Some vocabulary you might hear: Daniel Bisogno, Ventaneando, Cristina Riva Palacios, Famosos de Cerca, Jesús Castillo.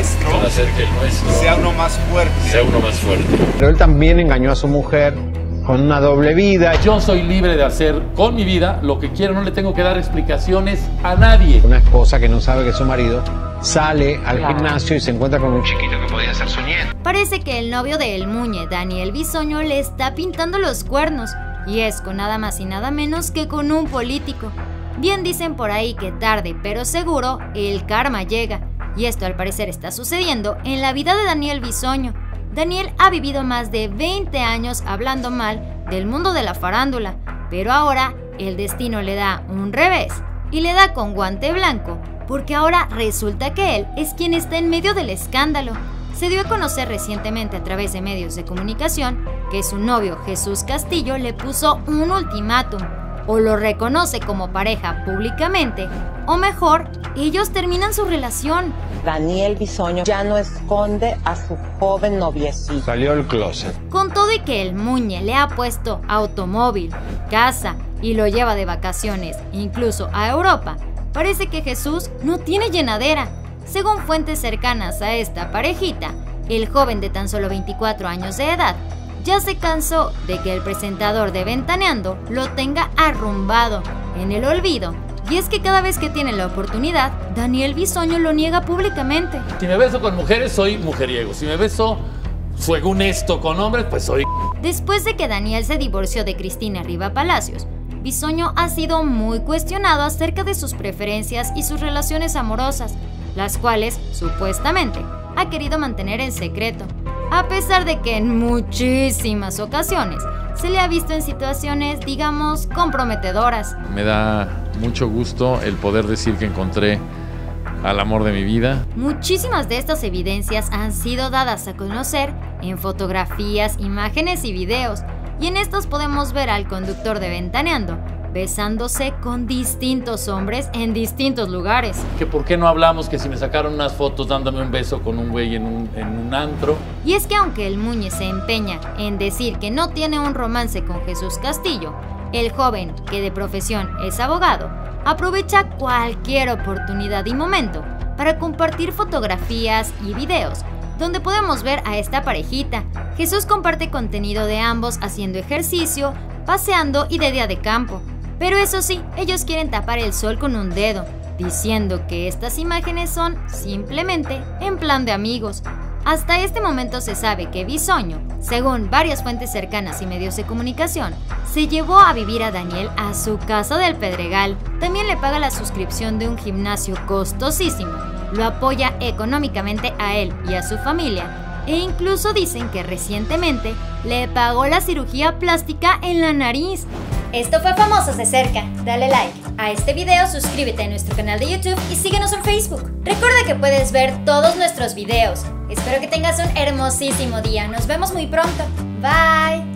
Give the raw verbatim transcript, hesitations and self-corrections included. nuestro, que el nuestro sea uno más fuerte. Sea uno más fuerte. Pero él también engañó a su mujer con una doble vida. Yo soy libre de hacer con mi vida lo que quiero, no le tengo que dar explicaciones a nadie. Una esposa que no sabe que su marido sale al claro. gimnasio y se encuentra con un chiquito que podía ser su nieto. Parece que el novio de El Muñe, Daniel Bisogno, le está pintando los cuernos, y es con nada más y nada menos que con un político. Bien dicen por ahí que tarde pero seguro el karma llega, y esto al parecer está sucediendo en la vida de Daniel Bisogno. Daniel ha vivido más de veinte años hablando mal del mundo de la farándula, pero ahora el destino le da un revés y le da con guante blanco, porque ahora resulta que él es quien está en medio del escándalo. Se dio a conocer recientemente a través de medios de comunicación que su novio Jesús Castillo le puso un ultimátum: o lo reconoce como pareja públicamente, o mejor, ellos terminan su relación. Daniel Bisogno ya no esconde a su joven noviecito. Salió el closet. Con todo y que El Muñe le ha puesto automóvil, casa y lo lleva de vacaciones, incluso a Europa, parece que Jesús no tiene llenadera. Según fuentes cercanas a esta parejita, el joven de tan solo veinticuatro años de edad ya se cansó de que el presentador de Ventaneando lo tenga arrumbado en el olvido, y es que cada vez que tiene la oportunidad, Daniel Bisogno lo niega públicamente. Si me beso con mujeres, soy mujeriego. Si me beso, según esto, con hombres, pues soy... Después de que Daniel se divorció de Cristina Riva Palacios, Bisogno ha sido muy cuestionado acerca de sus preferencias y sus relaciones amorosas, las cuales, supuestamente, ha querido mantener en secreto, a pesar de que en muchísimas ocasiones se le ha visto en situaciones, digamos, comprometedoras. Me da mucho gusto el poder decir que encontré al amor de mi vida. Muchísimas de estas evidencias han sido dadas a conocer en fotografías, imágenes y videos, y en estas podemos ver al conductor de Ventaneando besándose con distintos hombres en distintos lugares. Que por qué no hablamos, que si me sacaron unas fotos dándome un beso con un güey en un, en un antro. Y es que aunque El Muñe se empeña en decir que no tiene un romance con Jesús Castillo, el joven, que de profesión es abogado, aprovecha cualquier oportunidad y momento para compartir fotografías y videos donde podemos ver a esta parejita. Jesús comparte contenido de ambos haciendo ejercicio, paseando y de día de campo. Pero eso sí, ellos quieren tapar el sol con un dedo, diciendo que estas imágenes son simplemente en plan de amigos. Hasta este momento se sabe que Bisogno, según varias fuentes cercanas y medios de comunicación, se llevó a vivir a Daniel a su casa del Pedregal. También le paga la suscripción de un gimnasio costosísimo, lo apoya económicamente a él y a su familia, e incluso dicen que recientemente le pagó la cirugía plástica en la nariz. Esto fue Famosos de Cerca. Dale like a este video, suscríbete a nuestro canal de YouTube y síguenos en Facebook. Recuerda que puedes ver todos nuestros videos. Espero que tengas un hermosísimo día. Nos vemos muy pronto. Bye.